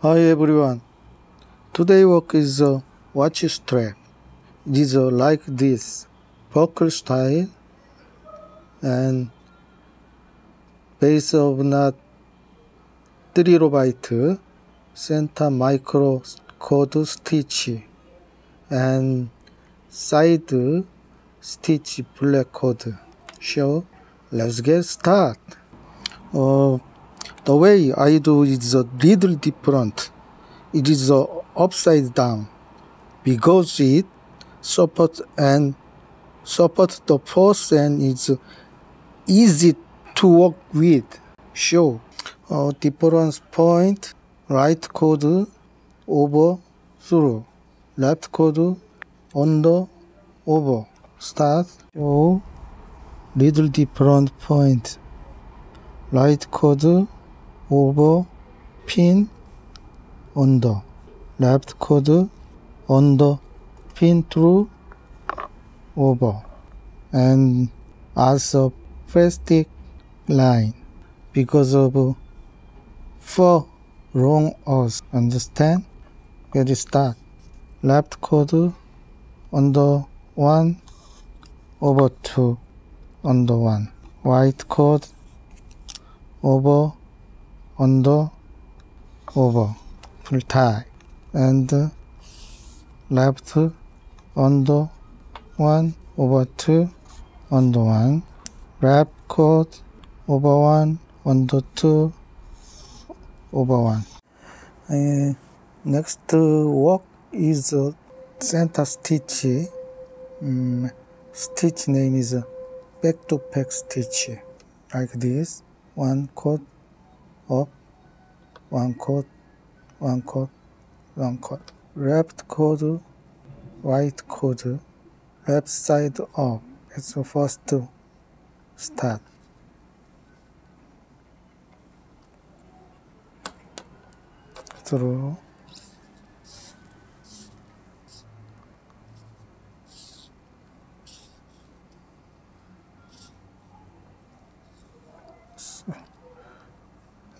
Hi everyone, today work is a watch strap. It is like this, buckle style, and base of not 3 RB, center micro cord stitch, and side stitch black cord. So let's get started. The way I do is a little different. It is upside down because it supports the force and is easy to work with. So, difference point, right cord over through, left cord under over. Start. So, little different point, right cord over, pin, under, left cord, under, pin through, over, and as a plastic line because of 4 wrong hours. Understand? Get it start. Left cord, under 1, over 2, under 1. Right cord, over, under, over, pull tie, and left, under, 1, over 2, under 1, left cord, over 1, under 2, over 1. Next work is center stitch. Stitch name is back to back stitch, like this, 1 cord, up, 1 cord, 1 cord, 1 cord. Left cord, right cord, left side up. It's the first start. Through.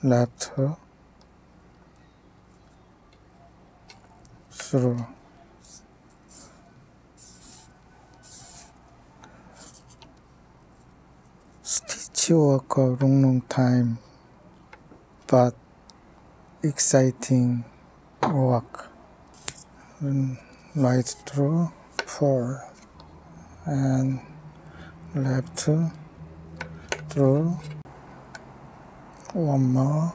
Left through, stitch work a long time, but exciting work. Right through, 4, and left through. 1 more,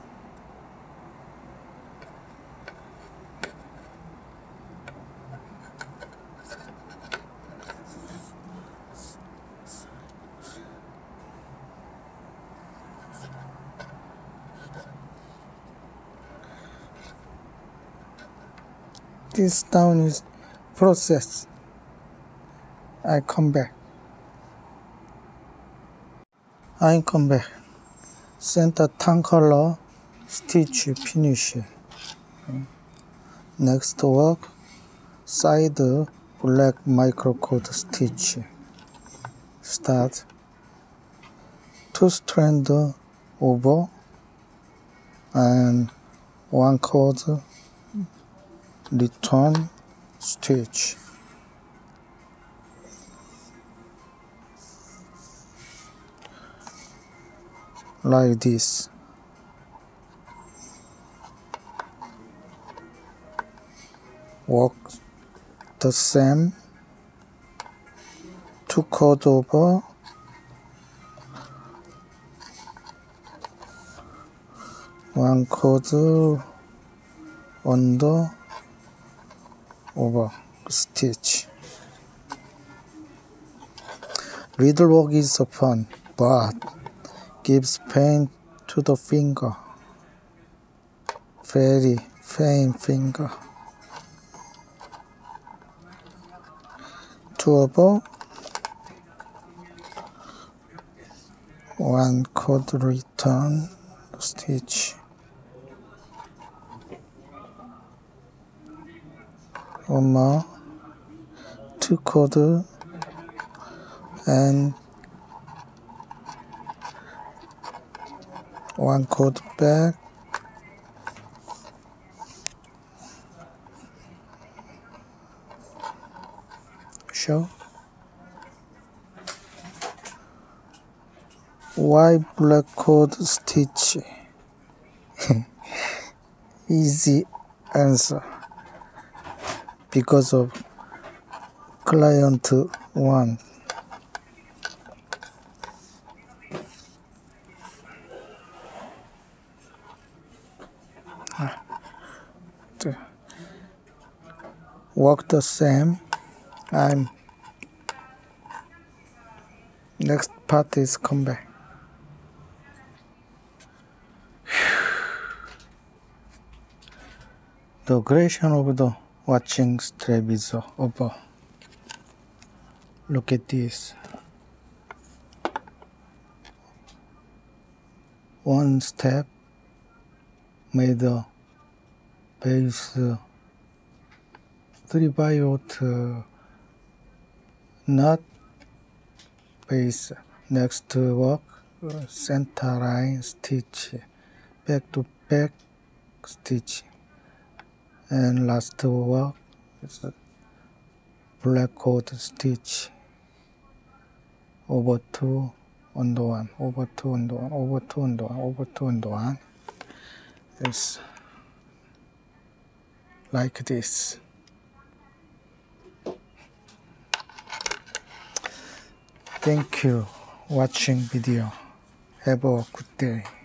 this down is process. I come back, center tan color stitch finish. Next work, side black micro cord stitch. Start. 2 strand over and 1 cord return stitch. Like this, work the same, 2 cord over, one cord under, over stitch. Little work is fun, but gives pain to the finger, very pain finger. 2 over, 1 cord return stitch, one more, 2 cord and 1 cord back, show. Why black cord stitch? Easy answer, because of client 1. Work the same. I'm next part is come back. The creation of the watching strap is over. Look at this. One step made the base 3/8 knot base. Next work center line stitch, back to back stitch, and last work is black cord stitch over 2 on the 1, over 2 on the 1, over 2 on the 1, over 2 on the 1. It's like this. Thank you watching video. Have a good day.